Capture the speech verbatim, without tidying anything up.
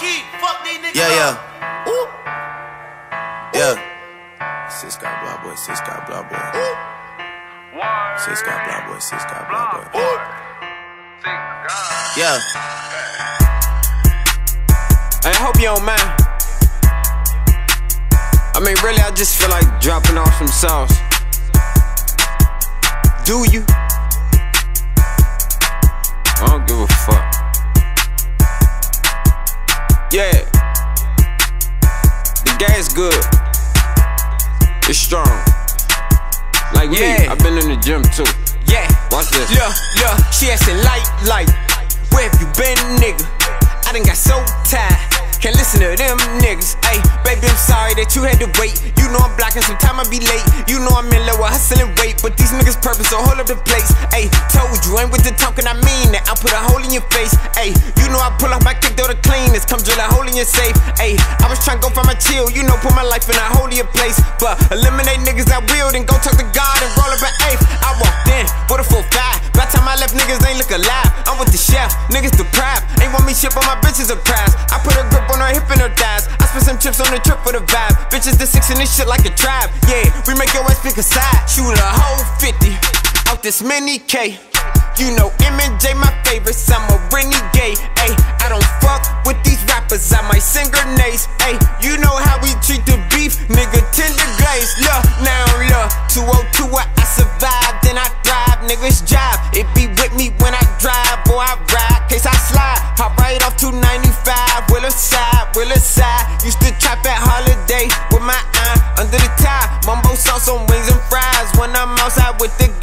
key, fuck these niggas. Yeah, yeah. Ooh. Yeah. Sis got blah boy, sis got blah boy. Sis got blah boy, sis got blah boy. Ooh. Yeah. I hope you don't mind. I mean, really, I just feel like dropping off some sauce. Do you? I don't give a fuck. Yeah. The gas good. It's strong. Like yeah. me, I've been in the gym too. Yeah. Watch this. Look, look, she asking light, light. Where have you been, nigga? I done got so tired. Can't listen to them niggas. Ayy, baby, I'm sorry that you had to wait. You know I'm blocking, sometime I be late. You know I'm in love with hustling weight. But these niggas purpose, so hold up the place. Ayy, told you, ain't with the talking, I mean that. I put a hole in your face. Ayy, you know I pull off my kick, though the cleanest. Come drill a hole in your safe. Ayy, I was trying to go find my chill. You know, put my life in a holier place. But eliminate niggas I will, then go talk to God and roll up an eighth. I walked in with a full five. By the time I left, niggas ain't look alive. I'm with the chef, niggas deprived. Ain't want me shit, but my bitches a prize. I put a grip on her hip and her thighs. I spent some chips on the trip for the vibe. Bitches the six in this shit like a tribe. Yeah, we make your ass pick a side. Shoot a whole fifty out this mini K. You know M and J my favorites. I'm a renegade. Ayy, I don't fuck with these rappers. I might sing grenades. Ayy, you know how we treat the beef, nigga tender glaze. Look, now look, two oh two where I survived and I thrive. Niggas jive. It be with me when I drive or I ride. Case I slide, hop right off two ninety-five. Wheel aside, wheel aside. Used to trap at Holiday with my eye under the tie. Mumbo sauce on wings and fries when I'm outside with the